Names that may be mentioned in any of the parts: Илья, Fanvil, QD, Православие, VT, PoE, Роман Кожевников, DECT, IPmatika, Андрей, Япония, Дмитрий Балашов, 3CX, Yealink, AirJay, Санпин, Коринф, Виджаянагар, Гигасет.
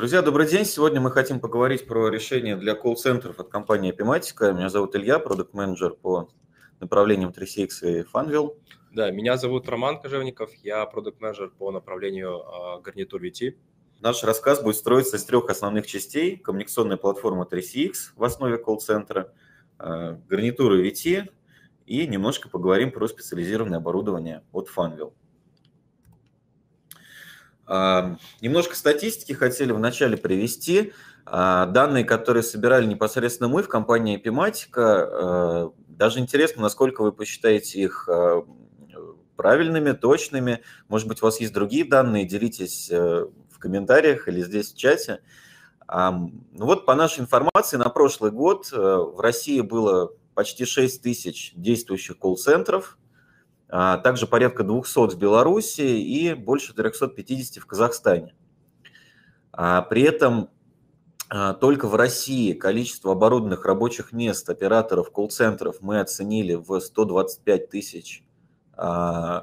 Друзья, добрый день. Сегодня мы хотим поговорить про решение для колл-центров от компании IPmatika. Меня зовут Илья, продакт-менеджер по направлениям 3CX и Fanvil. Да, меня зовут Роман Кожевников, я продакт-менеджер по направлению гарнитур VT. Наш рассказ будет строиться из трех основных частей. Коммуникационная платформа 3CX в основе колл-центра, гарнитуры VT и немножко поговорим про специализированное оборудование от Fanvil. Немножко статистики хотели вначале привести. Данные, которые собирали непосредственно мы в компании IPmatika, даже интересно, насколько вы посчитаете их правильными, точными. Может быть, у вас есть другие данные, делитесь в комментариях или здесь в чате. Ну вот, по нашей информации, на прошлый год в России было почти 6 тысяч действующих колл-центров. Также порядка 200 в Беларуси и больше 350 в Казахстане. При этом только в России количество оборудованных рабочих мест операторов колл-центров мы оценили в 125 тысяч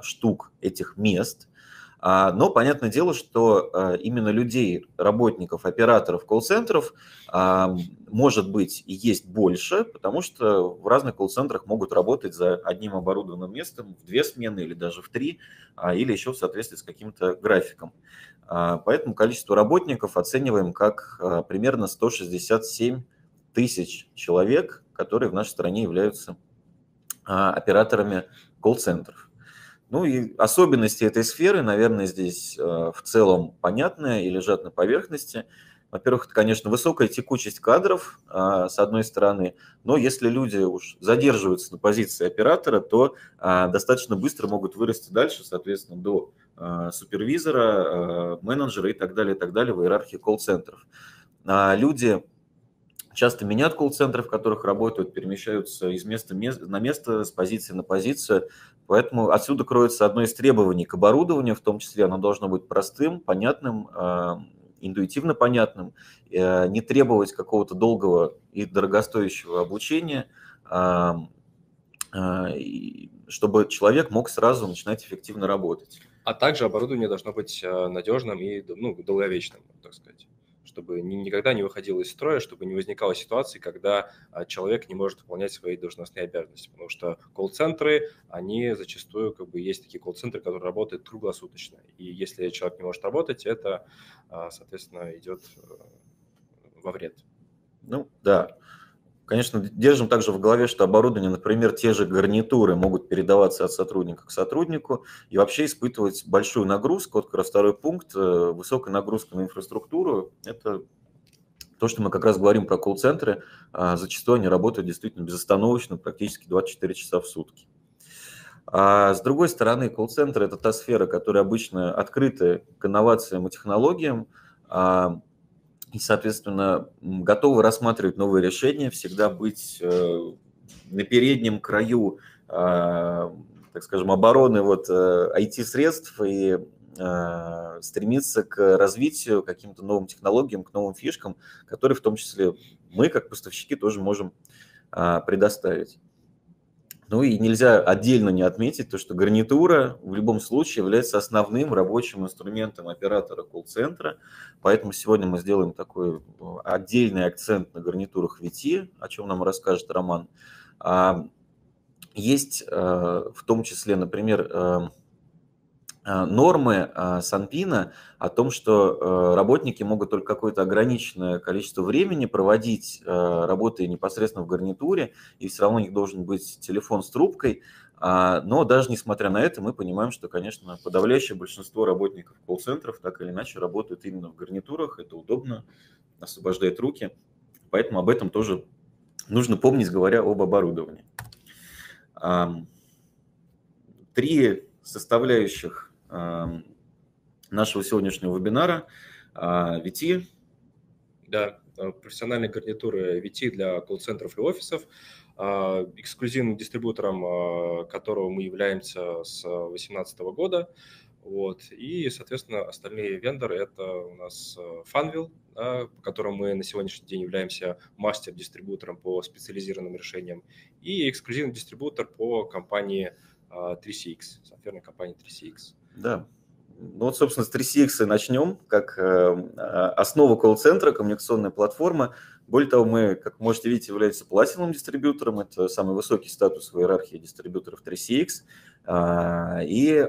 штук этих мест. Но понятное дело, что именно людей, работников, операторов колл-центров может быть и есть больше, потому что в разных колл-центрах могут работать за одним оборудованным местом в 2 смены или даже в 3, или еще в соответствии с каким-то графиком. Поэтому количество работников оцениваем как примерно 167 тысяч человек, которые в нашей стране являются операторами колл-центров. Ну и особенности этой сферы, наверное, здесь в целом понятны и лежат на поверхности. Во-первых, это, конечно, высокая текучесть кадров, с одной стороны, но если люди уж задерживаются на позиции оператора, то достаточно быстро могут вырасти дальше, соответственно, до супервизора, менеджера и так далее в иерархии колл-центров. Люди часто меняют колл-центры, в которых работают, перемещаются из места на место, с позиции на позицию. Поэтому отсюда кроется одно из требований к оборудованию, в том числе оно должно быть простым, понятным, интуитивно понятным, не требовать какого-то долгого и дорогостоящего обучения, чтобы человек мог сразу начинать эффективно работать. А также оборудование должно быть надежным и долговечным, так сказать, чтобы никогда не выходило из строя, чтобы не возникало ситуации, когда человек не может выполнять свои должностные обязанности. Потому что колл-центры, они зачастую, есть такие колл-центры, которые работают круглосуточно. И если человек не может работать, это, соответственно, идет во вред. Ну, да. Конечно, держим также в голове, что оборудование, например, те же гарнитуры могут передаваться от сотрудника к сотруднику и вообще испытывать большую нагрузку. Вот как раз второй пункт, высокая нагрузка на инфраструктуру. Это то, что мы как раз говорим про колл-центры. Зачастую они работают действительно безостановочно, практически 24 часа в сутки. А с другой стороны, колл-центры – это та сфера, которая обычно открыта к инновациям и технологиям. И, соответственно, готовы рассматривать новые решения, всегда быть на переднем краю, так скажем, обороны IT-средств и стремиться к развитию, к каким-то новым технологиям, к новым фишкам, которые в том числе мы, как поставщики, тоже можем предоставить. Ну и нельзя отдельно не отметить то, что гарнитура в любом случае является основным рабочим инструментом оператора колл-центра, поэтому сегодня мы сделаем такой отдельный акцент на гарнитурах VT, о чем нам расскажет Роман. Есть в том числе, например, нормы Санпина о том, что работники могут только какое-то ограниченное количество времени проводить, работая непосредственно в гарнитуре, и все равно у них должен быть телефон с трубкой. Но даже несмотря на это, мы понимаем, что, конечно, подавляющее большинство работников колл-центров так или иначе работают именно в гарнитурах. Это удобно, освобождает руки. Поэтому об этом тоже нужно помнить, говоря об оборудовании. 3 составляющих нашего сегодняшнего вебинара VT. Да, профессиональные гарнитуры VT для колл-центров и офисов, эксклюзивным дистрибьютором которого мы являемся с 2018 года. Вот. И, соответственно, остальные вендоры – это у нас Fanvil, по которому мы на сегодняшний день являемся мастер-дистрибьютором по специализированным решениям, и эксклюзивный дистрибьютор по компании 3CX, софтверной компании 3CX. Да, Ну вот, собственно, с 3CX начнем, как основа колл-центра, коммуникационная платформа. Более того, мы, как можете видеть, являемся платиновым дистрибьютором. Это самый высокий статус в иерархии дистрибьюторов 3CX. И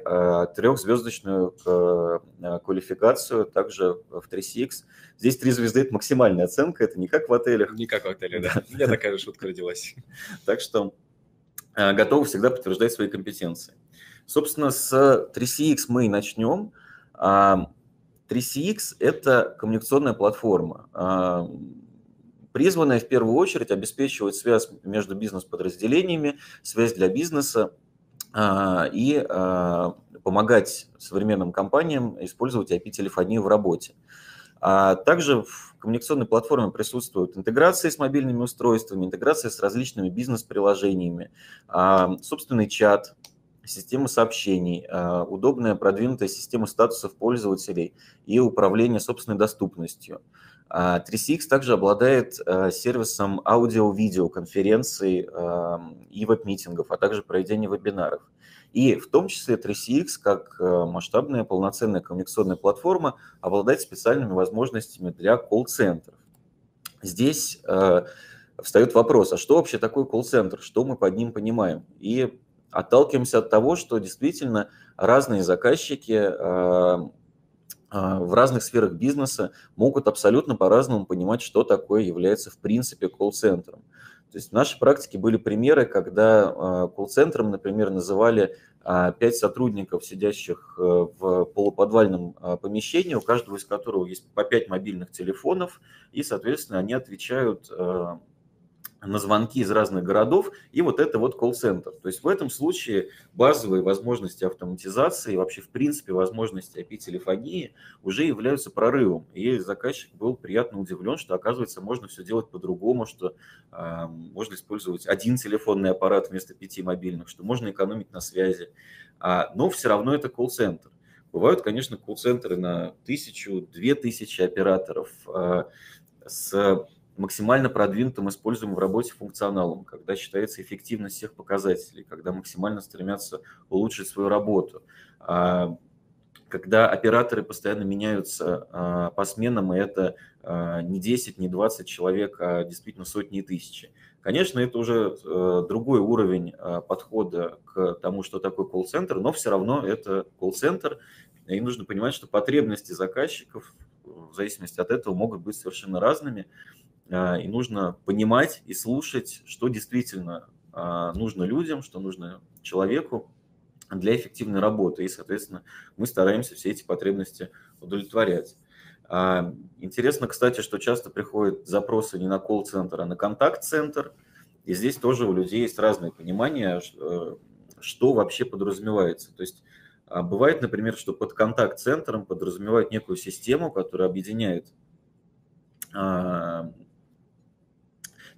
трехзвездочную квалификацию также в 3CX. Здесь 3 звезды – это максимальная оценка, это не как в отелях. Не как в отелях, да. У меня такая шутка родилась. Так что готовы всегда подтверждать свои компетенции. Собственно, с 3CX мы и начнем. 3CX – это коммуникационная платформа, призванная в первую очередь обеспечивать связь между бизнес-подразделениями, связь для бизнеса и помогать современным компаниям использовать IP-телефонию в работе. Также в коммуникационной платформе присутствуют интеграции с мобильными устройствами, интеграция с различными бизнес-приложениями, собственный чат, система сообщений, удобная продвинутая система статусов пользователей и управление собственной доступностью. 3CX также обладает сервисом аудио-видео конференций и веб-митингов, а также проведения вебинаров. И в том числе 3CX, как масштабная полноценная коммуникационная платформа, обладает специальными возможностями для колл-центров. Здесь встает вопрос, а что вообще такое колл-центр, что мы под ним понимаем? И отталкиваемся от того, что действительно разные заказчики в разных сферах бизнеса могут абсолютно по-разному понимать, что такое является в принципе колл-центром. То есть в нашей практике были примеры, когда колл-центром, например, называли 5 сотрудников, сидящих в полуподвальном помещении, у каждого из которого есть по 5 мобильных телефонов, и, соответственно, они отвечают на звонки из разных городов, и вот это вот колл-центр. То есть в этом случае базовые возможности автоматизации, вообще в принципе возможности IP-телефонии уже являются прорывом. И заказчик был приятно удивлен, что, оказывается, можно все делать по-другому, что можно использовать один телефонный аппарат вместо 5 мобильных, что можно экономить на связи. Но все равно это колл-центр. Бывают, конечно, колл-центры на 1000–2000 операторов с максимально продвинутым используемым в работе функционалом, когда считается эффективность всех показателей, когда максимально стремятся улучшить свою работу, когда операторы постоянно меняются по сменам, и это не 10, не 20 человек, а действительно сотни и тысячи. Конечно, это уже другой уровень подхода к тому, что такое колл-центр, но все равно это колл-центр, и нужно понимать, что потребности заказчиков в зависимости от этого могут быть совершенно разными. И нужно понимать и слушать, что действительно нужно людям, что нужно человеку для эффективной работы. И, соответственно, мы стараемся все эти потребности удовлетворять. Интересно, кстати, что часто приходят запросы не на колл-центр, а на контакт-центр. И здесь тоже у людей есть разные понимания, что вообще подразумевается. То есть бывает, например, что под контакт-центром подразумевают некую систему, которая объединяет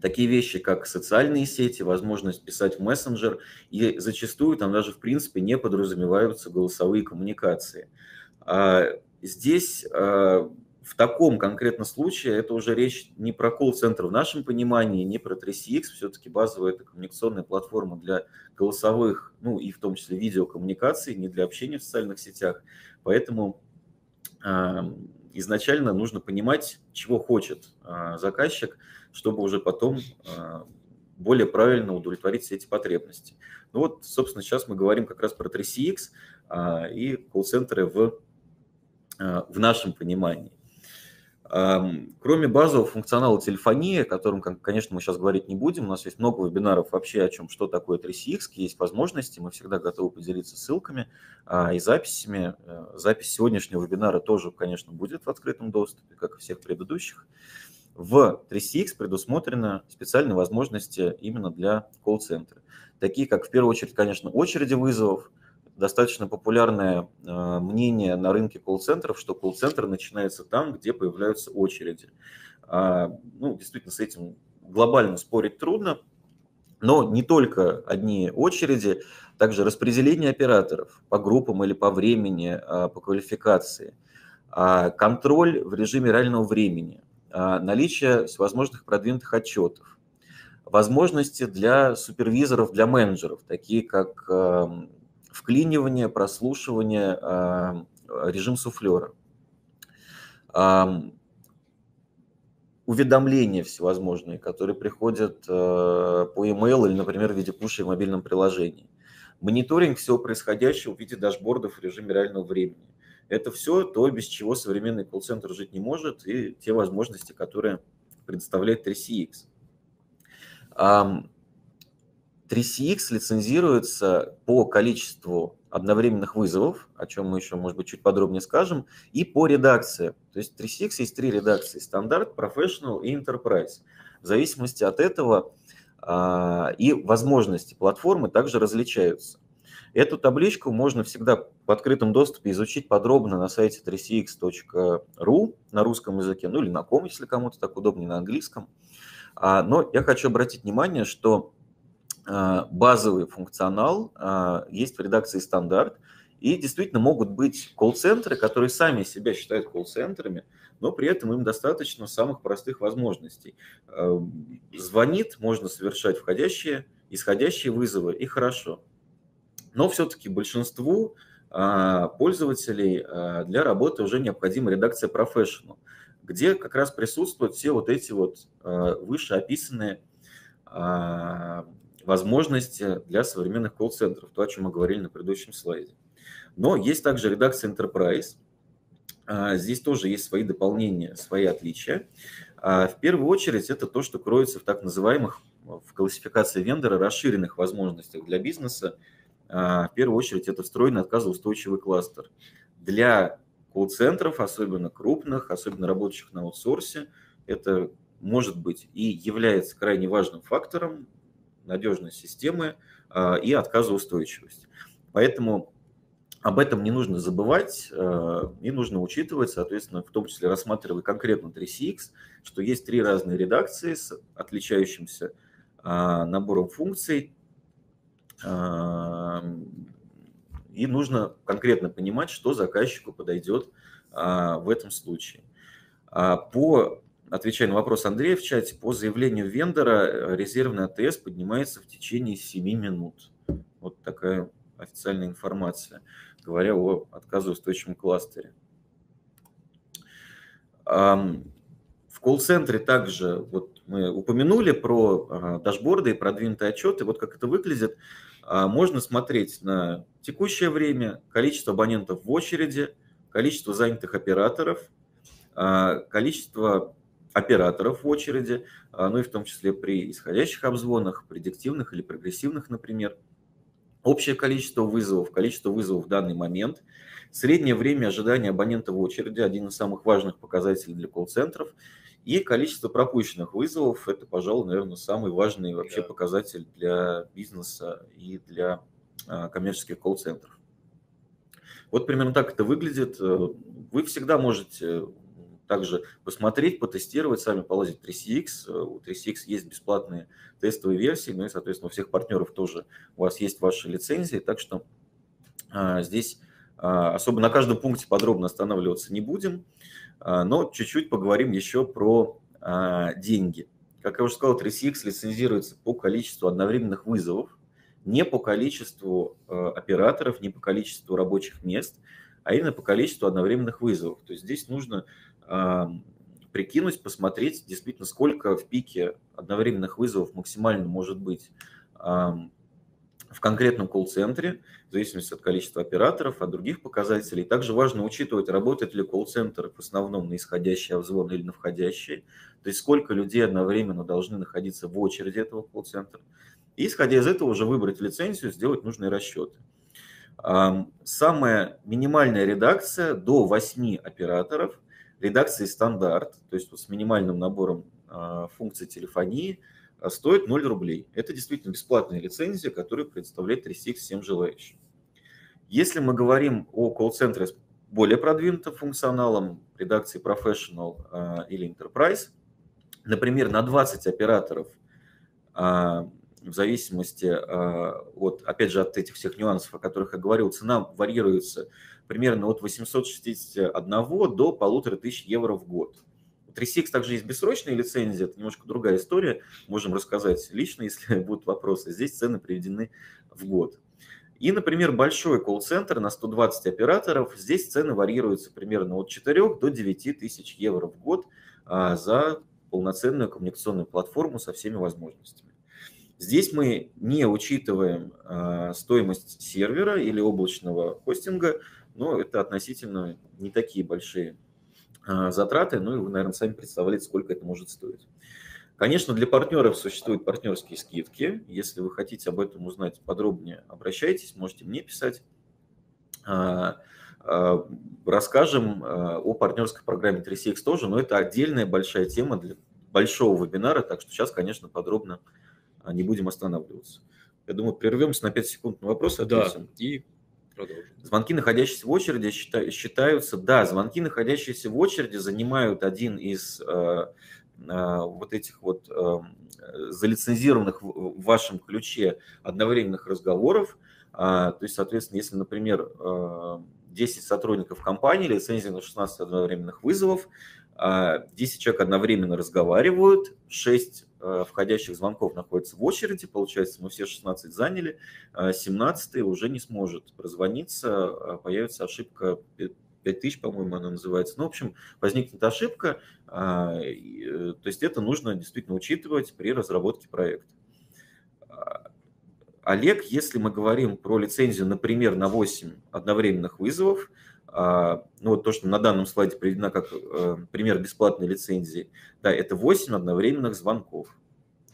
такие вещи, как социальные сети, возможность писать в мессенджер, и зачастую там даже в принципе не подразумеваются голосовые коммуникации. Здесь в таком конкретном случае это уже речь не про колл-центр в нашем понимании, не про 3CX, все-таки базовая это коммуникационная платформа для голосовых, ну и в том числе видеокоммуникаций, не для общения в социальных сетях, поэтому изначально нужно понимать, чего хочет заказчик, чтобы уже потом более правильно удовлетворить все эти потребности. Ну вот, собственно, сейчас мы говорим как раз про 3CX и колл-центры в нашем понимании. Кроме базового функционала телефонии, о котором, конечно, мы сейчас говорить не будем, у нас есть много вебинаров вообще о чем, что такое 3CX, есть возможности, мы всегда готовы поделиться ссылками и записями. Запись сегодняшнего вебинара тоже, конечно, будет в открытом доступе, как и всех предыдущих. В 3CX предусмотрены специальные возможности именно для колл-центра, такие как, в первую очередь, конечно, очереди вызовов. Достаточно популярное мнение на рынке колл-центров, что колл-центр начинается там, где появляются очереди. Ну, действительно, с этим глобально спорить трудно, но не только одни очереди, также распределение операторов по группам или по времени, по квалификации, контроль в режиме реального времени, наличие всевозможных продвинутых отчетов, возможности для супервизоров, для менеджеров, такие как вклинивание, прослушивание, режим суфлера. Уведомления всевозможные, которые приходят по e-mail или, например, в виде пуша в мобильном приложении. Мониторинг всего происходящего в виде дашбордов в режиме реального времени. Это все то, без чего современный колл-центр жить не может, и те возможности, которые предоставляет 3CX. 3CX лицензируется по количеству одновременных вызовов, о чем мы еще, может быть, чуть подробнее скажем, и по редакции. То есть в 3CX есть три редакции: стандарт, professional и enterprise. В зависимости от этого и возможности платформы также различаются. Эту табличку можно всегда в открытом доступе изучить подробно на сайте 3cx.ru на русском языке, ну или на ком, если кому-то так удобнее, на английском. Но я хочу обратить внимание, что базовый функционал есть в редакции стандарт, и действительно могут быть колл-центры, которые сами себя считают колл-центрами, но при этом им достаточно самых простых возможностей. Звонит, можно совершать входящие, исходящие вызовы, и хорошо. Но все-таки большинству пользователей для работы уже необходима редакция Professional, где как раз присутствуют все вот эти вот вышеописанные возможности для современных колл-центров, то, о чем мы говорили на предыдущем слайде. Но есть также редакция Enterprise. Здесь тоже есть свои дополнения, свои отличия. В первую очередь это то, что кроется в так называемых, в классификации вендора, расширенных возможностях для бизнеса. В первую очередь это встроенный отказоустойчивый кластер. Для колл-центров, особенно крупных, особенно работающих на аутсорсе, это может быть и является крайне важным фактором надежной системы и отказоустойчивости. Поэтому об этом не нужно забывать и нужно учитывать, соответственно, в том числе рассматривая конкретно 3CX, что есть три разные редакции с отличающимся набором функций, и нужно конкретно понимать, что заказчику подойдет в этом случае. Отвечая на вопрос Андрея в чате, по заявлению вендора резервный АТС поднимается в течение 7 минут. Вот такая официальная информация, говоря о отказоустойчивом кластере. В колл-центре также вот мы упомянули про дашборды и продвинутые отчеты. Вот как это выглядит. Можно смотреть на текущее время, количество абонентов в очереди, количество занятых операторов, количество операторов в очереди, ну и в том числе при исходящих обзвонах, предиктивных или прогрессивных, например. Общее количество вызовов в данный момент, среднее время ожидания абонента в очереди, один из самых важных показателей для колл-центров, и количество пропущенных вызовов, это, пожалуй, наверное, самый важный вообще показатель для бизнеса и для коммерческих колл-центров. Вот примерно так это выглядит. Вы всегда можете также посмотреть, потестировать, сами полазить 3CX. У 3CX есть бесплатные тестовые версии, ну и, соответственно, у всех партнеров тоже у вас есть ваши лицензии, так что здесь особо на каждом пункте подробно останавливаться не будем, но чуть-чуть поговорим еще про деньги. Как я уже сказал, 3CX лицензируется по количеству одновременных вызовов, не по количеству операторов, не по количеству рабочих мест, а именно по количеству одновременных вызовов. То есть здесь нужно прикинуть, посмотреть, действительно, сколько в пике одновременных вызовов максимально может быть в конкретном колл-центре, в зависимости от количества операторов, от других показателей. Также важно учитывать, работает ли колл-центр в основном на исходящий обзвон или на входящий, то есть сколько людей одновременно должны находиться в очереди этого колл-центра. И, исходя из этого, уже выбрать лицензию, сделать нужные расчеты. Самая минимальная редакция до 8 операторов, редакции стандарт, то есть с минимальным набором функций телефонии, стоит 0 рублей. Это действительно бесплатная лицензия, которую предоставляет 3CX всем желающим. Если мы говорим о колл-центре с более продвинутым функционалом, редакции Professional или Enterprise, например, на 20 операторов, в зависимости от, опять же, от этих всех нюансов, о которых я говорил, цена варьируется примерно от 861 до 1500 евро в год. У 3CX также есть бессрочные лицензии, это немножко другая история, можем рассказать лично, если будут вопросы. Здесь цены приведены в год. И, например, большой колл-центр на 120 операторов, здесь цены варьируются примерно от 4 до 9 тысяч евро в год за полноценную коммуникационную платформу со всеми возможностями. Здесь мы не учитываем стоимость сервера или облачного хостинга, но это относительно не такие большие затраты, ну и вы, наверное, сами представляете, сколько это может стоить. Конечно, для партнеров существуют партнерские скидки. Если вы хотите об этом узнать подробнее, обращайтесь, можете мне писать. Расскажем о партнерской программе 3CX тоже, но это отдельная большая тема для большого вебинара, так что сейчас, конечно, подробно не будем останавливаться. Я думаю, прервемся на 5 секунд на вопрос, ответим. Да, и продолжим. Звонки, находящиеся в очереди, считаются… Да, звонки, находящиеся в очереди, занимают один из… вот этих вот залицензированных в вашем ключе одновременных разговоров. То есть, соответственно, если, например, 10 сотрудников компании, лицензия на 16 одновременных вызовов, 10 человек одновременно разговаривают, 6 входящих звонков находятся в очереди, получается, мы все 16 заняли, 17-й уже не сможет прозвониться, появится ошибка 5000, по-моему, она называется. Ну, в общем, возникнет ошибка. То есть это нужно действительно учитывать при разработке проекта. Олег, если мы говорим про лицензию, например, на 8 одновременных вызовов, ну вот то, что на данном слайде приведено как пример бесплатной лицензии, да, это 8 одновременных звонков.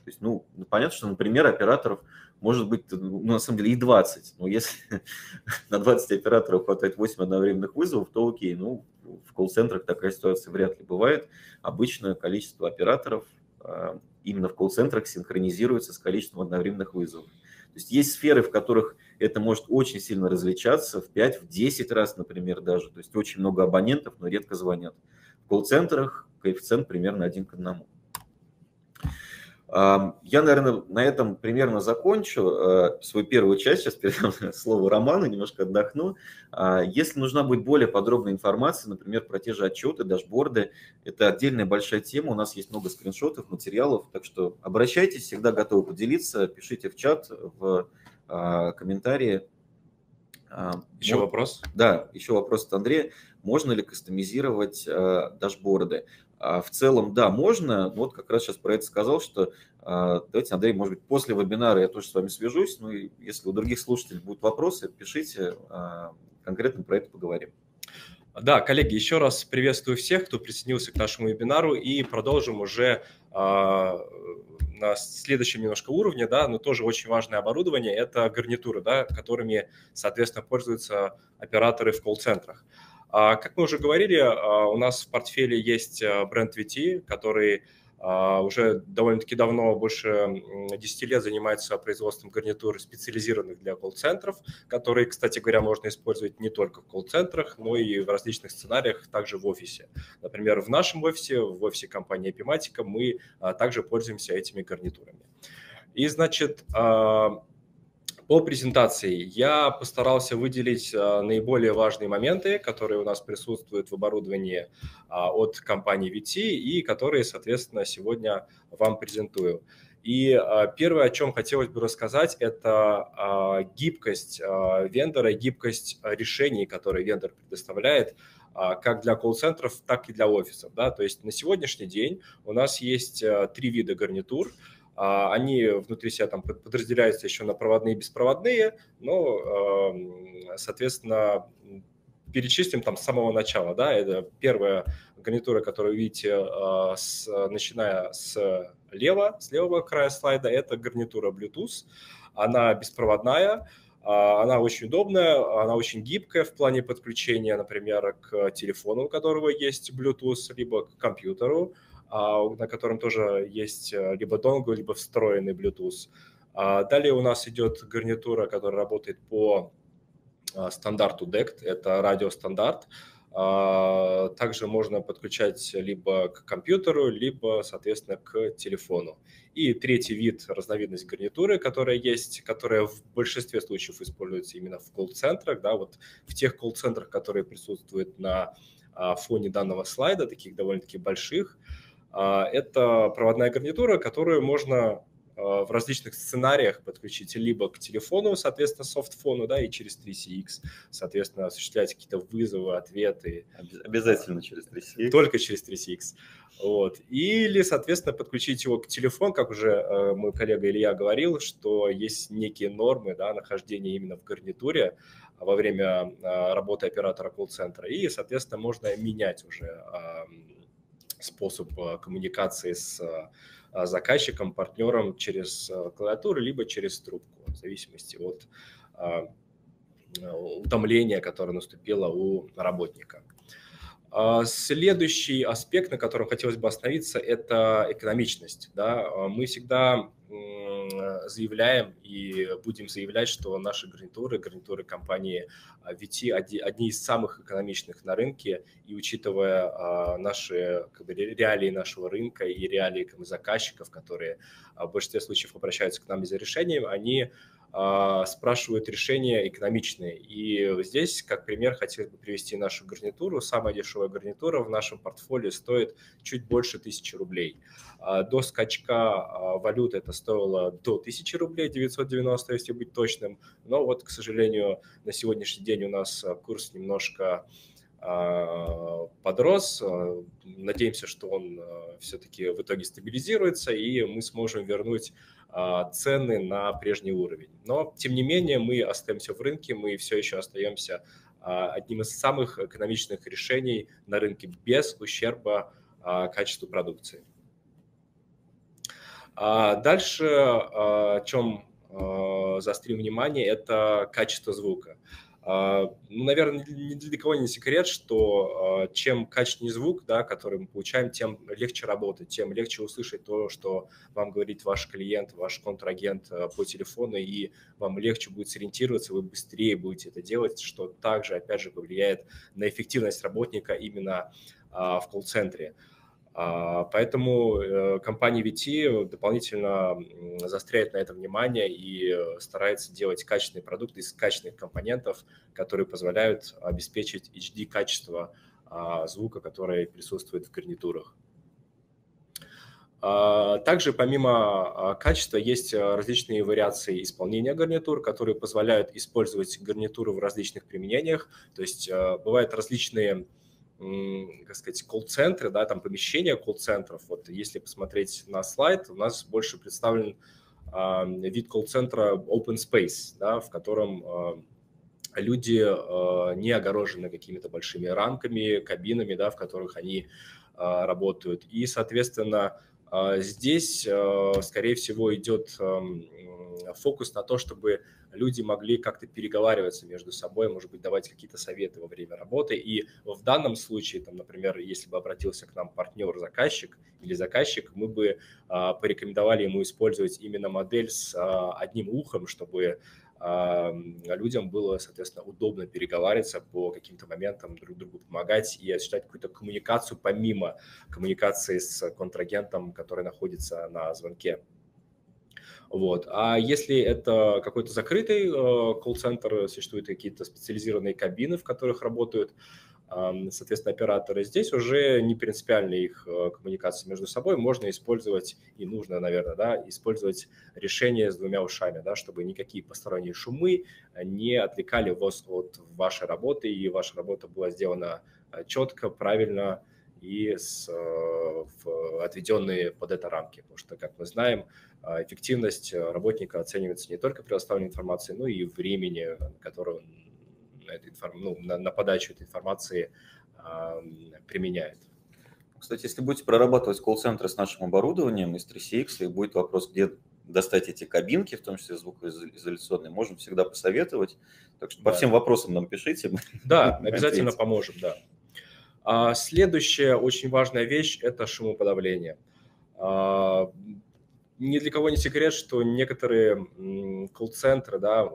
То есть, ну, понятно, что, например, операторов может быть, ну, на самом деле, и 20. Но если на 20 операторов хватает 8 одновременных вызовов, то окей. Ну, в колл-центрах такая ситуация вряд ли бывает. Обычно количество операторов именно в колл-центрах синхронизируется с количеством одновременных вызовов. То есть есть сферы, в которых это может очень сильно различаться, в 5, в 10 раз, например, даже. То есть очень много абонентов, но редко звонят. В колл-центрах коэффициент примерно 1:1. Я, наверное, на этом примерно закончу свою первую часть. Сейчас передам слово Роману, немножко отдохну. Если нужна будет более подробная информация, например, про те же отчеты, дашборды, это отдельная большая тема. У нас есть много скриншотов, материалов, так что обращайтесь, всегда готовы поделиться. Пишите в чат, в комментарии. Еще вопрос? Да, еще вопрос от Андрея. Можно ли кастомизировать дашборды? В целом, да, можно. Вот как раз сейчас про это сказал, что давайте, Андрей, может быть, после вебинара я тоже с вами свяжусь. Ну, и если у других слушателей будут вопросы, пишите, конкретно про это поговорим. Да, коллеги, еще раз приветствую всех, кто присоединился к нашему вебинару, и продолжим уже на следующем немножко уровне, да, но тоже очень важное оборудование – это гарнитуры, да, которыми, соответственно, пользуются операторы в колл-центрах. Как мы уже говорили, у нас в портфеле есть бренд VT, который уже довольно-таки давно, больше 10 лет, занимается производством гарнитур, специализированных для колл-центров, которые, кстати говоря, можно использовать не только в колл-центрах, но и в различных сценариях, также в офисе. Например, в нашем офисе, в офисе компании IPmatika, мы также пользуемся этими гарнитурами. И, значит, по презентации я постарался выделить наиболее важные моменты, которые у нас присутствуют в оборудовании от компании VT и которые, соответственно, сегодня вам презентую. И первое, о чем хотелось бы рассказать, это гибкость вендора, гибкость решений, которые вендор предоставляет, как для колл-центров, так и для офисов. Да? То есть на сегодняшний день у нас есть 3 вида гарнитур. Они внутри себя там подразделяются еще на проводные и беспроводные, но, соответственно, перечислим там с самого начала. Да? Это первая гарнитура, которую вы видите, начиная с левого края слайда, это гарнитура Bluetooth. Она беспроводная, она очень удобная, она очень гибкая в плане подключения, например, к телефону, у которого есть Bluetooth, либо к компьютеру, на котором тоже есть либо донго, либо встроенный Bluetooth. Далее у нас идет гарнитура, которая работает по стандарту DECT, это радиостандарт. Также можно подключать либо к компьютеру, либо, соответственно, к телефону. И третий вид, разновидность гарнитуры, которая есть, которая в большинстве случаев используется именно в колл-центрах, да, вот в тех колл-центрах, которые присутствуют на фоне данного слайда, таких довольно-таки больших. Это проводная гарнитура, которую можно в различных сценариях подключить либо к телефону, соответственно, софтфону, да, и через 3CX, соответственно, осуществлять какие-то вызовы, ответы. Обязательно через 3CX. Только через 3CX. Вот. Или, соответственно, подключить его к телефону, как уже мой коллега Илья говорил, что есть некие нормы, да, нахождения именно в гарнитуре во время работы оператора колл-центра. И, соответственно, можно менять уже способ коммуникации с заказчиком, партнером через клавиатуру, либо через трубку, в зависимости от утомления, которое наступило у работника. Следующий аспект, на котором хотелось бы остановиться, это экономичность. Да? Мы всегда заявляем и будем заявлять, что наши гарнитуры, гарнитуры компании VT одни из самых экономичных на рынке, и учитывая наши, как бы, реалии нашего рынка и реалии заказчиков, которые в большинстве случаев обращаются к нам за решением, они спрашивают решения экономичные. И здесь, как пример, хотелось бы привести нашу гарнитуру. Самая дешевая гарнитура в нашем портфолио стоит чуть больше 1000 рублей. До скачка валюты это стоило до 1000 рублей, 990, если быть точным. Но вот, к сожалению, на сегодняшний день у нас курс немножко подрос. Надеемся, что он все-таки в итоге стабилизируется, и мы сможем вернуть цены на прежний уровень. Но, тем не менее, мы остаемся в рынке, мы все еще остаемся одним из самых экономичных решений на рынке без ущерба качеству продукции. Дальше, о чем заострим внимание, это качество звука. Наверное, ни для кого не секрет, что чем качественнее звук, да, который мы получаем, тем легче работать, тем легче услышать то, что вам говорит ваш клиент, ваш контрагент по телефону, и вам легче будет сориентироваться, вы быстрее будете это делать, что также, опять же, повлияет на эффективность работника именно в колл-центре. Поэтому компания VT дополнительно заостряет на это внимание и старается делать качественные продукты из качественных компонентов, которые позволяют обеспечить HD-качество звука, которое присутствует в гарнитурах. Также помимо качества есть различные вариации исполнения гарнитур, которые позволяют использовать гарнитуру в различных применениях. То есть бывают различные, как сказать, колл-центры, да, там помещения колл-центров. Вот если посмотреть на слайд, у нас больше представлен вид колл-центра open space, да, в котором люди не огорожены какими-то большими рамками, кабинами, да, в которых они работают. И, соответственно, здесь, скорее всего, идет фокус на то, чтобы люди могли как-то переговариваться между собой, может быть, давать какие-то советы во время работы. И в данном случае, там, например, если бы обратился к нам партнер-заказчик или заказчик, мы бы порекомендовали ему использовать именно модель с одним ухом, чтобы людям было, соответственно, удобно переговариваться по каким-то моментам, друг другу помогать и осуществлять какую-то коммуникацию помимо коммуникации с контрагентом, который находится на звонке. Вот. А если это какой-то закрытый колл-центр, существуют какие-то специализированные кабины, в которых работают, соответственно, операторы, здесь уже не принципиальна их коммуникация между собой, можно использовать и нужно, наверное, да, использовать решение с двумя ушами, да, чтобы никакие посторонние шумы не отвлекали вас от вашей работы, и ваша работа была сделана четко, правильно и в отведенные под это рамки, потому что, как мы знаем, эффективность работника оценивается не только предоставленной информации, но и времени, которое он на подачу этой информации применяет. Кстати, если будете прорабатывать колл-центры с нашим оборудованием, из 3CX, и будет вопрос, где достать эти кабинки, в том числе звукоизоляционные, можем всегда посоветовать. Так что да, по всем вопросам нам пишите. Да, обязательно поможем, да. Следующая очень важная вещь – это шумоподавление. Ни для кого не секрет, что некоторые колл-центры, да,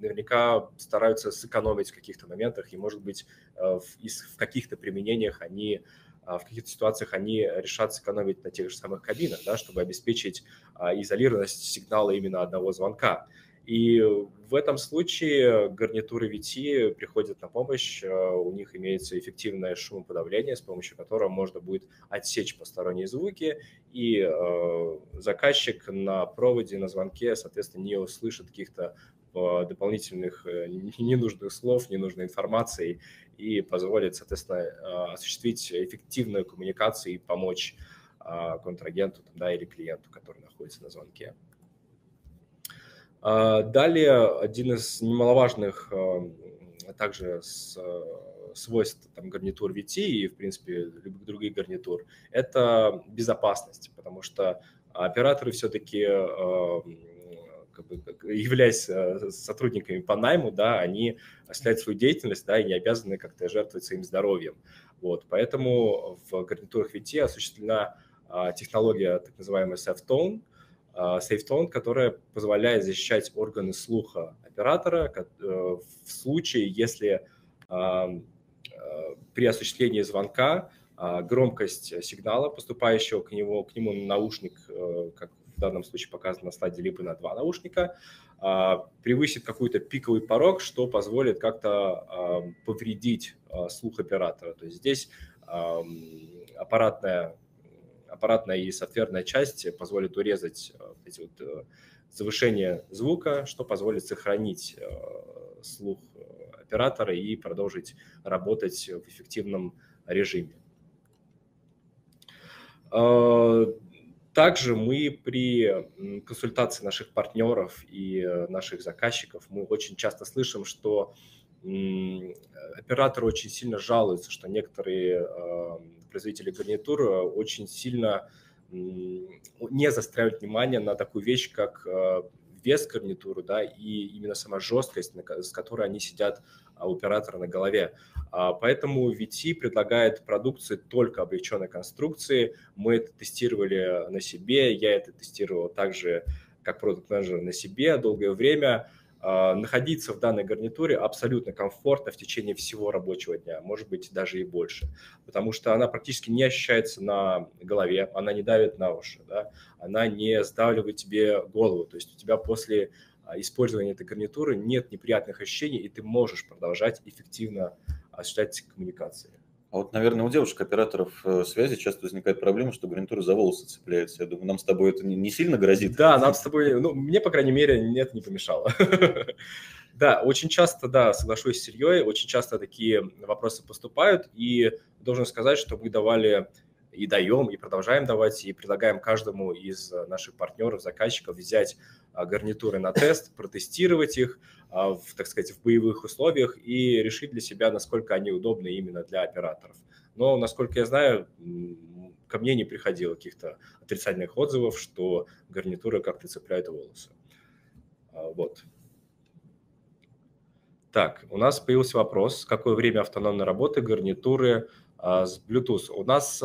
наверняка стараются сэкономить в каких-то моментах, и, может быть, в каких-то применениях они, в каких-то ситуациях они решат сэкономить на тех же самых кабинах, да, чтобы обеспечить изолированность сигнала именно одного звонка. И в этом случае гарнитуры VT приходят на помощь, у них имеется эффективное шумоподавление, с помощью которого можно будет отсечь посторонние звуки, и заказчик на проводе, на звонке, соответственно, не услышит каких-то дополнительных ненужных слов, ненужной информации, и позволит, соответственно, осуществить эффективную коммуникацию и помочь контрагенту, да, или клиенту, который находится на звонке. Далее, один из немаловажных также свойств там, гарнитур VT и, в принципе, любых других гарнитур – это безопасность, потому что операторы все-таки, как бы, являясь сотрудниками по найму, да, они осуществляют свою деятельность, да, и не обязаны как-то жертвовать своим здоровьем. Вот, поэтому в гарнитурах VT осуществлена технология, так называемая Safe Tone, которая позволяет защищать органы слуха оператора в случае, если при осуществлении звонка громкость сигнала, поступающего к нему на наушник, как в данном случае показано на слайде, либо на два наушника, превысит какой-то пиковый порог, что позволит как-то повредить слух оператора. То есть здесь аппаратная и софтверная часть позволит урезать эти вот завышение звука, что позволит сохранить слух оператора и продолжить работать в эффективном режиме. Также мы при консультации наших партнеров и наших заказчиков мы очень часто слышим, что операторы очень сильно жалуются, что некоторые производители гарнитур очень сильно не заостряют внимание на такую вещь, как вес гарнитуры, да, и именно сама жесткость, с которой они сидят у оператора на голове. Поэтому VT предлагает продукции только облегченной конструкции. Мы это тестировали на себе, я это тестировал также как продукт-менеджер на себе долгое время. Находиться в данной гарнитуре абсолютно комфортно в течение всего рабочего дня, может быть, даже и больше, потому что она практически не ощущается на голове, она не давит на уши, да? Она не сдавливает тебе голову, то есть у тебя после использования этой гарнитуры нет неприятных ощущений, и ты можешь продолжать эффективно осуществлять коммуникации. А вот, наверное, у девушек операторов связи часто возникает проблема, что гарнитура за волосы цепляется. Я думаю, нам с тобой это не сильно грозит. Да, нам с тобой, ну, мне, по крайней мере, нет, не помешало. Да, очень часто, да, соглашусь с Ильей, очень часто такие вопросы поступают. И должен сказать, что мы давали и даем, и продолжаем давать, и предлагаем каждому из наших партнеров, заказчиков взять гарнитуры на тест, протестировать их, так сказать, в боевых условиях и решить для себя, насколько они удобны именно для операторов. Но, насколько я знаю, ко мне не приходило каких-то отрицательных отзывов, что гарнитуры как-то цепляют волосы. Вот. Так, у нас появился вопрос, какое время автономной работы гарнитуры с Bluetooth. У нас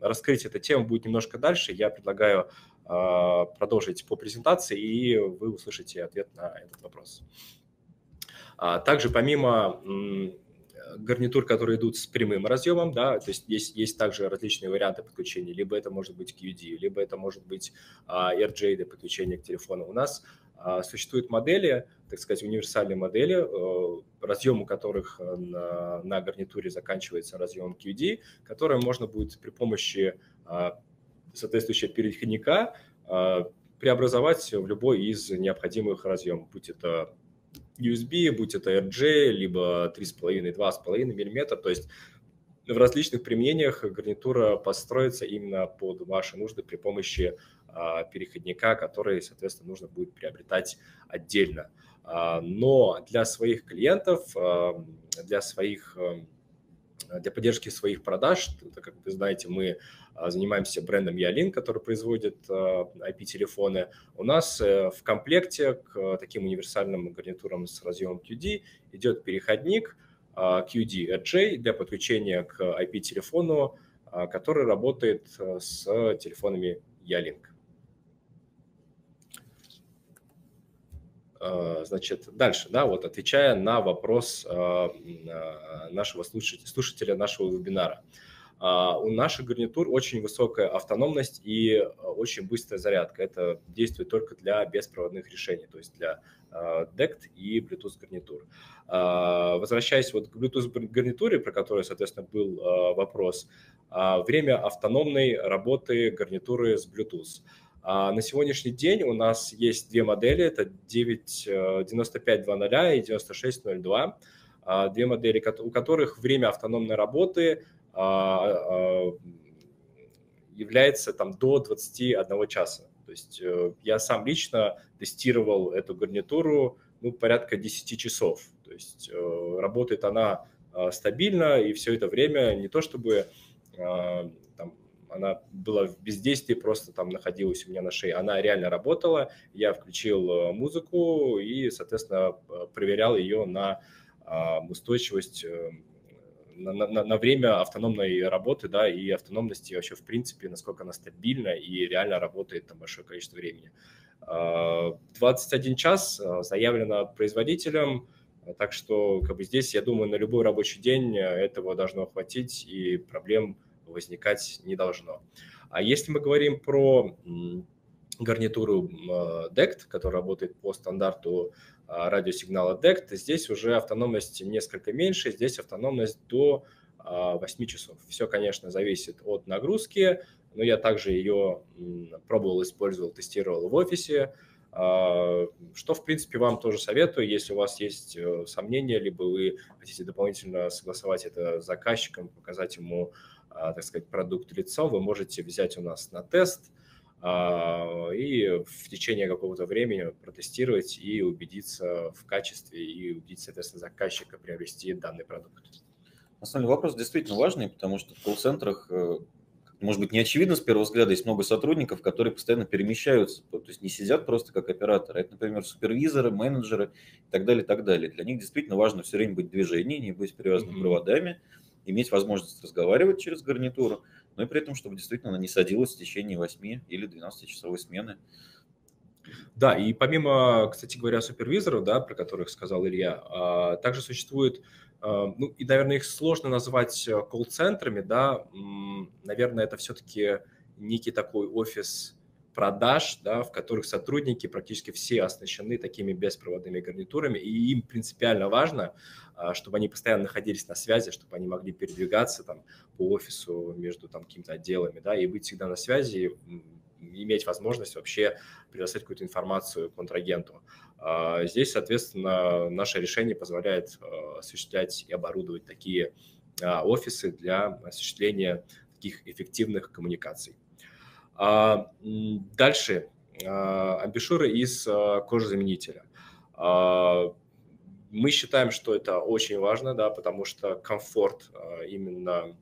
раскрыть эту тему будет немножко дальше. Я предлагаю продолжить по презентации, и вы услышите ответ на этот вопрос. Также помимо гарнитур, которые идут с прямым разъемом, да, то есть есть также различные варианты подключения, либо это может быть QD, либо это может быть AirJay для подключения к телефону. У нас существуют модели, так сказать, универсальные модели, разъем у которых на гарнитуре заканчивается разъем QD, который можно будет при помощи соответствующего переходника преобразовать в любой из необходимых разъемов, будь это USB, будь это RJ, либо 3,5-2,5 мм. То есть в различных применениях гарнитура построится именно под ваши нужды при помощи переходника, который, соответственно, нужно будет приобретать отдельно. Но для своих клиентов, для поддержки своих продаж, так как вы знаете, мы занимаемся брендом Yealink, который производит IP-телефоны. У нас в комплекте к таким универсальным гарнитурам с разъемом QD идет переходник QD-RJ для подключения к IP-телефону, который работает с телефонами Yealink. Значит, дальше, да, вот отвечая на вопрос нашего слушателя, нашего вебинара. У наших гарнитур очень высокая автономность и очень быстрая зарядка. Это действует только для беспроводных решений, то есть для DECT и Bluetooth гарнитур. Возвращаясь вот к Bluetooth гарнитуре, про которую, соответственно, был вопрос, время автономной работы гарнитуры с Bluetooth. На сегодняшний день у нас есть две модели, это 9500 и 9602, две модели, у которых время автономной работы является там, до 21 часа. То есть я сам лично тестировал эту гарнитуру порядка 10 часов. То есть работает она стабильно, и все это время не то чтобы там, она была в бездействии, просто там находилась у меня на шее. Она реально работала, я включил музыку и, соответственно, проверял ее на устойчивость, на время автономной работы, да, и автономности вообще в принципе, насколько она стабильна и реально работает там большое количество времени. 21 час заявлено производителем, так что как бы здесь, я думаю, на любой рабочий день этого должно хватить и проблем возникать не должно. А если мы говорим про гарнитуру DECT, которая работает по стандарту радиосигнала DECT, здесь уже автономность несколько меньше, здесь автономность до 8 часов. Все, конечно, зависит от нагрузки, но я также ее пробовал, использовал, тестировал в офисе, что, в принципе, вам тоже советую, если у вас есть сомнения, либо вы хотите дополнительно согласовать это с заказчиком, показать ему, так сказать, продукт лицом, вы можете взять у нас на тест и в течение какого-то времени протестировать и убедиться в качестве, и убедить, соответственно, заказчика приобрести данный продукт. Основной вопрос действительно важный, потому что в колл-центрах, может быть, не очевидно с первого взгляда, есть много сотрудников, которые постоянно перемещаются, то есть не сидят просто как операторы, это, например, супервизоры, менеджеры и так далее, так далее. Для них действительно важно все время быть в движении, не быть привязанными проводами, иметь возможность разговаривать через гарнитуру, но и при этом, чтобы действительно она не садилась в течение 8 или 12-часовой смены. Да, и помимо, кстати говоря, супервизоров, да, про которых сказал Илья, также существует, и, наверное, их сложно назвать колл-центрами, да, наверное, это все-таки некий такой офис продаж, да, в которых сотрудники практически все оснащены такими беспроводными гарнитурами, и им принципиально важно, чтобы они постоянно находились на связи, чтобы они могли передвигаться там, по офису между там, какими-то отделами, да, и быть всегда на связи, и иметь возможность вообще предоставить какую-то информацию контрагенту. Здесь, соответственно, наше решение позволяет осуществлять и оборудовать такие офисы для осуществления таких эффективных коммуникаций. Дальше амбушюры из кожезаменителя. Мы считаем, что это очень важно, да, потому что комфорт именно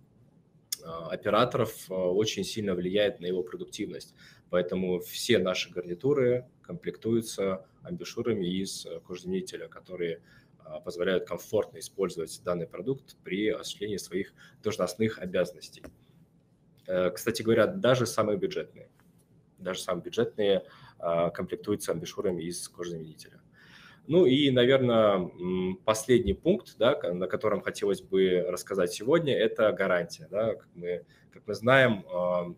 операторов очень сильно влияет на его продуктивность. Поэтому все наши гарнитуры комплектуются амбушюрами из кожезаменителя, которые позволяют комфортно использовать данный продукт при осуществлении своих должностных обязанностей. Кстати говоря, даже самые бюджетные комплектуются амбушюрами из кожезаменителя. Ну и, наверное, последний пункт, да, на котором хотелось бы рассказать сегодня, это гарантия. Да. Как мы знаем,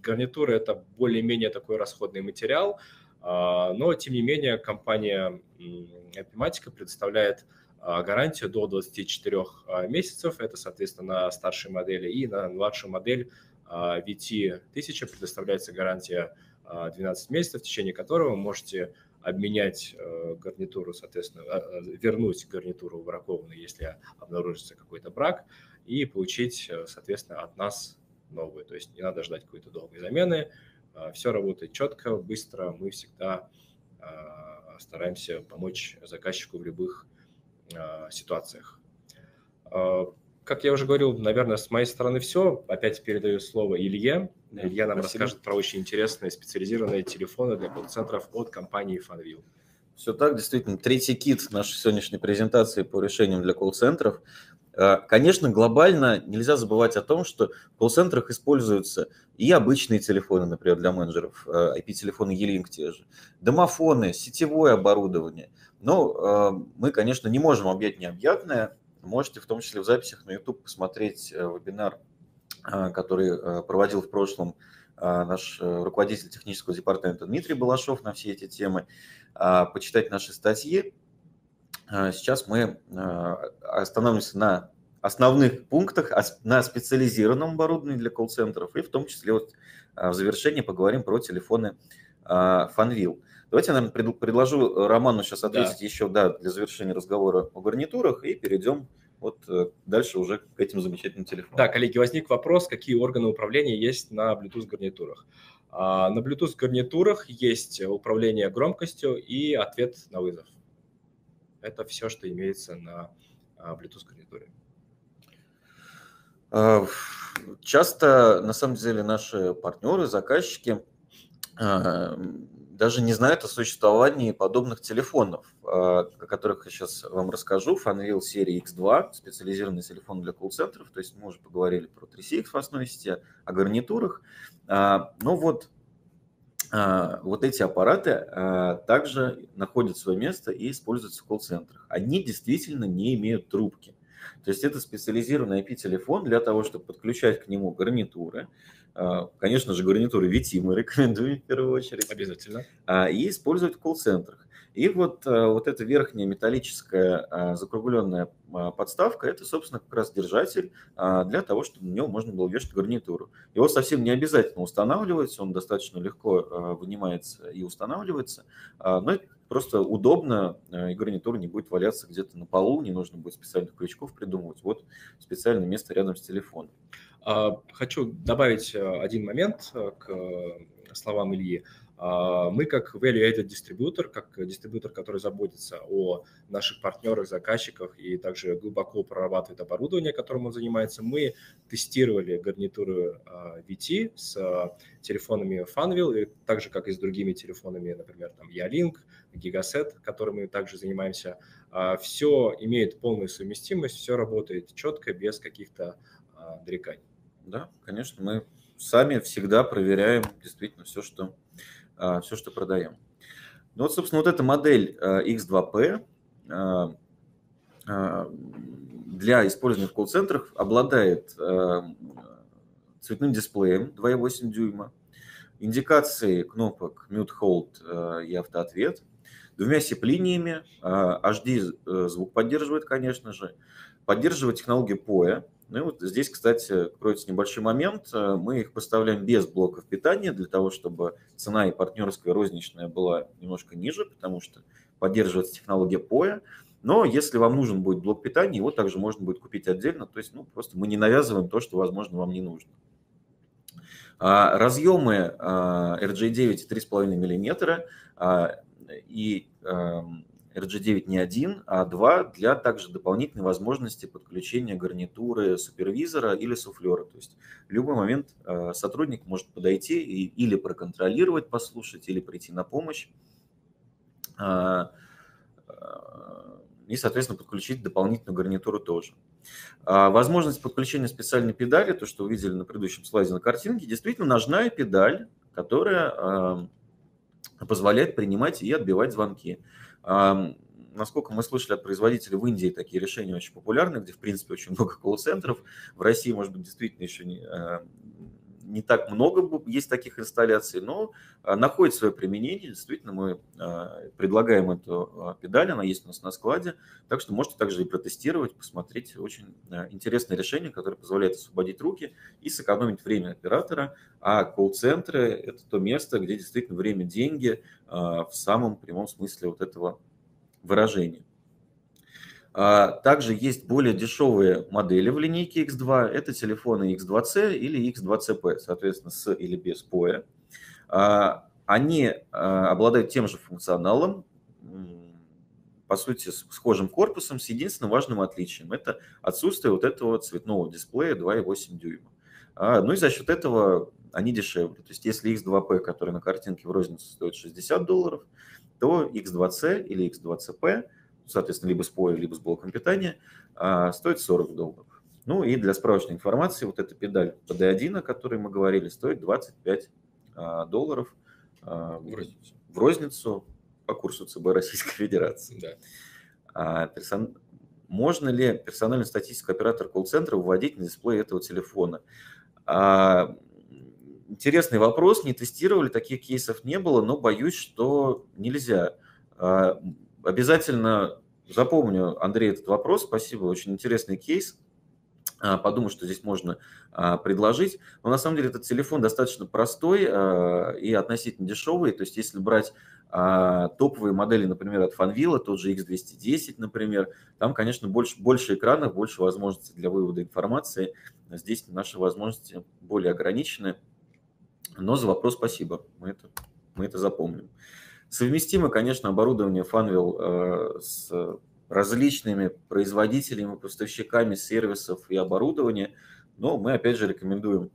гарнитуры – это более-менее такой расходный материал, но, тем не менее, компания IPmatika предоставляет гарантию до 24 месяцев. Это, соответственно, на старшей модели и на младшую модель VT1000 предоставляется гарантия 12 месяцев, в течение которого вы можете обменять гарнитуру, соответственно, вернуть гарнитуру бракованную, если обнаружится какой-то брак, и получить, соответственно, от нас новую. То есть не надо ждать какой-то долгой замены, все работает четко, быстро, мы всегда стараемся помочь заказчику в любых ситуациях. Как я уже говорил, наверное, с моей стороны все. Опять передаю слово Илье. Да, Илья нам расскажет про очень интересные специализированные телефоны для колл-центров от компании Fanvil. Все так, действительно. Третий кит нашей сегодняшней презентации по решениям для колл-центров. Конечно, глобально нельзя забывать о том, что в колл-центрах используются и обычные телефоны, например, для менеджеров, IP-телефоны Yealink те же, домофоны, сетевое оборудование. Но мы, конечно, не можем объять необъятное. Можете в том числе в записях на YouTube посмотреть вебинар который проводил в прошлом наш руководитель технического департамента Дмитрий Балашов на все эти темы, почитать наши статьи. Сейчас мы остановимся на основных пунктах, на специализированном оборудовании для колл-центров, и в том числе вот в завершении поговорим про телефоны Fanvil. Давайте я, наверное, предложу Роману сейчас ответить еще для завершения разговора о гарнитурах, и перейдем вот дальше уже к этим замечательным телефонам. Да, коллеги, возник вопрос, какие органы управления есть на Bluetooth-гарнитурах. На Bluetooth-гарнитурах есть управление громкостью и ответ на вызов. Это все, что имеется на Bluetooth-гарнитуре. Часто, на самом деле, наши партнеры, заказчики даже не знают о существовании подобных телефонов, о которых я сейчас вам расскажу. Fanvil серии X2, специализированный телефон для колл-центров. То есть мы уже поговорили про 3CX в основе сети, о гарнитурах. Но вот эти аппараты также находят свое место и используются в колл-центрах. Они действительно не имеют трубки. То есть это специализированный IP-телефон для того, чтобы подключать к нему гарнитуры. Конечно же, гарнитуры VT мы рекомендуем в первую очередь. Обязательно. И использовать в колл-центрах. И вот эта верхняя металлическая закругленная подставка – это, собственно, как раз держатель для того, чтобы на него можно было вешать гарнитуру. Его совсем не обязательно устанавливать, он достаточно легко вынимается и устанавливается, но это просто удобно, и гарнитура не будет валяться где-то на полу, не нужно будет специальных крючков придумывать. Вот специальное место рядом с телефоном. Хочу добавить один момент к словам Ильи. Мы как value-added дистрибьютор, как дистрибьютор, который заботится о наших партнерах, заказчиках и также глубоко прорабатывает оборудование, которым он занимается, мы тестировали гарнитуры VT с телефонами Fanvil, и так же, как и с другими телефонами, например, там Yealink, Гигасет, которым мы также занимаемся. Все имеет полную совместимость, все работает четко, без каких-то дореканий. Да, конечно, мы сами всегда проверяем действительно все, что продаем. Ну вот, собственно, вот эта модель X2P для использования в колл-центрах обладает цветным дисплеем 2,8 дюйма, индикацией кнопок Mute, Hold и автоответ, 2 SIP-линиями, HD звук поддерживает, конечно же, поддерживает технологию PoE. Ну и вот здесь, кстати, кроется небольшой момент. Мы их поставляем без блоков питания для того, чтобы цена и партнерская, и розничная была немножко ниже, потому что поддерживается технология PoE. Но если вам нужен будет блок питания, его также можно будет купить отдельно. То есть просто мы не навязываем то, что, возможно, вам не нужно. Разъемы RJ9 3,5 мм и RJ9 не один, а 2 для также дополнительной возможности подключения гарнитуры супервизора или суфлера. То есть в любой момент сотрудник может подойти и или проконтролировать, послушать, или прийти на помощь и, соответственно, подключить дополнительную гарнитуру тоже. Возможность подключения специальной педали, то, что вы видели на предыдущем слайде на картинке, действительно ножная педаль, которая позволяет принимать и отбивать звонки. Насколько мы слышали от производителей, в Индии такие решения очень популярны, где, в принципе, очень много колл-центров. В России, может быть, действительно еще не так много есть таких инсталляций, но находит свое применение. Действительно, мы предлагаем эту педаль, она есть у нас на складе. Так что можете также и протестировать, посмотреть. Очень интересное решение, которое позволяет освободить руки и сэкономить время оператора. А колл-центры – это то место, где действительно время – деньги в самом прямом смысле вот этого выражения. Также есть более дешевые модели в линейке X2. Это телефоны X2C или X2CP, соответственно, с или без PoE. Они обладают тем же функционалом, по сути, схожим корпусом, с единственным важным отличием. Это отсутствие вот этого цветного дисплея 2,8 дюйма. Ну и за счет этого они дешевле. То есть если X2P, который на картинке в розницу стоит $60, то X2C или X2CP, соответственно, либо с PoE, либо с блоком питания, стоит $40. Ну и для справочной информации вот эта педаль PD1, о которой мы говорили, стоит $25 в розницу по курсу ЦБ Российской Федерации. Да. Можно ли персональную статистику оператора колл-центра выводить на дисплей этого телефона? Интересный вопрос, не тестировали, таких кейсов не было, но боюсь, что нельзя. Обязательно запомню, Андрей, этот вопрос, спасибо, очень интересный кейс. Подумал, что здесь можно предложить. Но на самом деле этот телефон достаточно простой и относительно дешевый. То есть если брать топовые модели, например, от Fanvil, тот же X210, например, там, конечно, больше экранов, больше возможностей для вывода информации. Здесь наши возможности более ограничены. Но за вопрос спасибо, мы это запомним. Совместимо, конечно, оборудование Fanvil с различными производителями, поставщиками сервисов и оборудования, но мы, опять же, рекомендуем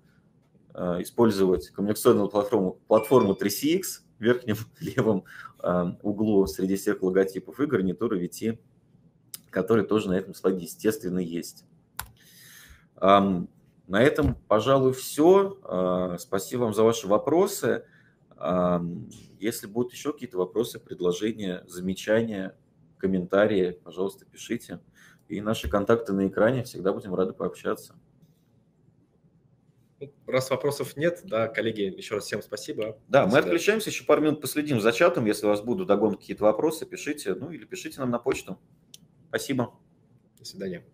использовать коммуникационную платформу 3CX в верхнем левом углу среди всех логотипов и гарнитуры VT, которые тоже на этом слайде, естественно, есть. На этом, пожалуй, все. Спасибо вам за ваши вопросы. Если будут еще какие-то вопросы, предложения, замечания, комментарии, пожалуйста, пишите. И наши контакты на экране, всегда будем рады пообщаться. Раз вопросов нет, да, коллеги, еще раз всем спасибо. Да, мы отключаемся, еще пару минут последим за чатом. Если у вас будут догонки какие-то вопросы, пишите, ну или пишите нам на почту. Спасибо. До свидания.